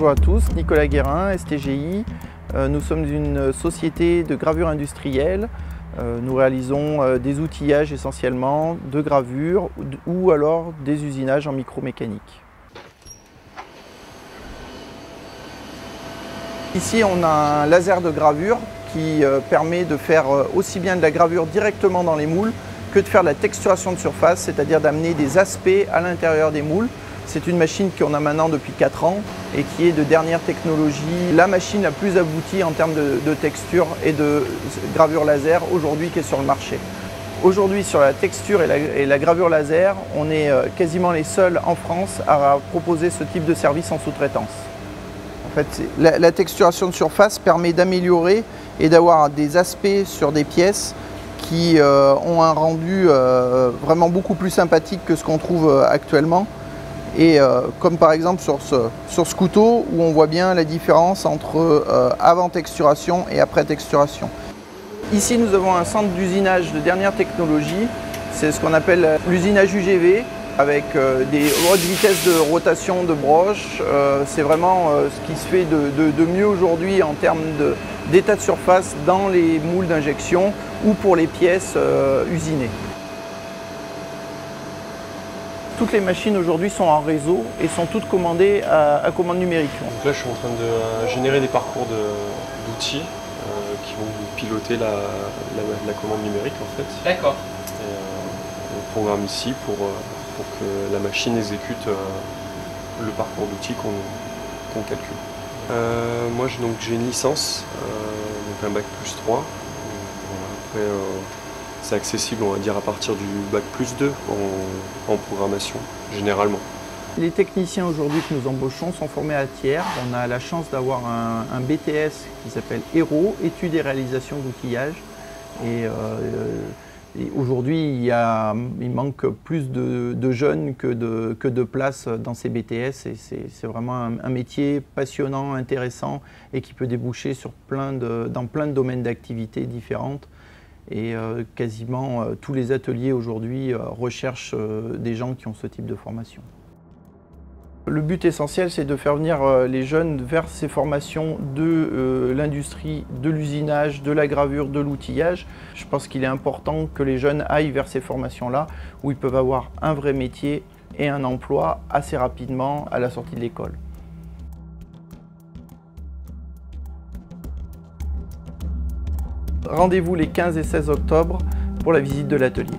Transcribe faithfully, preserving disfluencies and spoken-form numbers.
Bonjour à tous, Nicolas Guérin, S T G I. Nous sommes une société de gravure industrielle. Nous réalisons des outillages essentiellement de gravure ou alors des usinages en micromécanique. Ici, on a un laser de gravure qui permet de faire aussi bien de la gravure directement dans les moules que de faire de la texturation de surface, c'est-à-dire d'amener des aspects à l'intérieur des moules. C'est une machine qu'on a maintenant depuis quatre ans et qui est de dernière technologie, la machine la plus aboutie en termes de, de texture et de gravure laser aujourd'hui qui est sur le marché. Aujourd'hui sur la texture et la, et la gravure laser, on est quasiment les seuls en France à proposer ce type de service en sous-traitance. En fait, la, la texturation de surface permet d'améliorer et d'avoir des aspects sur des pièces qui euh, ont un rendu euh, vraiment beaucoup plus sympathique que ce qu'on trouve euh, actuellement. Et euh, comme par exemple sur ce, sur ce couteau où on voit bien la différence entre euh, avant texturation et après texturation. Ici nous avons un centre d'usinage de dernière technologie, c'est ce qu'on appelle l'usinage U G V avec euh, des hautes vitesses de rotation de broches. Euh, c'est vraiment euh, ce qui se fait de, de, de mieux aujourd'hui en termes d'état de, de surface dans les moules d'injection ou pour les pièces euh, usinées. Toutes les machines aujourd'hui sont en réseau et sont toutes commandées à, à commande numérique. Donc là, je suis en train de générer des parcours d'outils de, euh, qui vont piloter la, la, la commande numérique en fait. D'accord. Euh, on programme ici pour, pour que la machine exécute euh, le parcours d'outils qu'on qu'on calcule. Euh, moi, j'ai une licence, euh, donc un bac plus trois. Donc, après, euh, c'est accessible, on va dire, à partir du bac plus deux en, en programmation, généralement. Les techniciens aujourd'hui que nous embauchons sont formés à Thiers. On a la chance d'avoir un, un B T S qui s'appelle héro, études et réalisations d'outillage. Et, euh, et aujourd'hui, il, il manque plus de, de jeunes que de, que de places dans ces B T S. Et c'est vraiment un, un métier passionnant, intéressant et qui peut déboucher sur plein de, dans plein de domaines d'activités différentes. Et euh, quasiment euh, tous les ateliers aujourd'hui euh, recherchent euh, des gens qui ont ce type de formation. Le but essentiel, c'est de faire venir euh, les jeunes vers ces formations de euh, l'industrie, de l'usinage, de la gravure, de l'outillage. Je pense qu'il est important que les jeunes aillent vers ces formations-là où ils peuvent avoir un vrai métier et un emploi assez rapidement à la sortie de l'école. Rendez-vous les quinze et seize octobre pour la visite de l'atelier.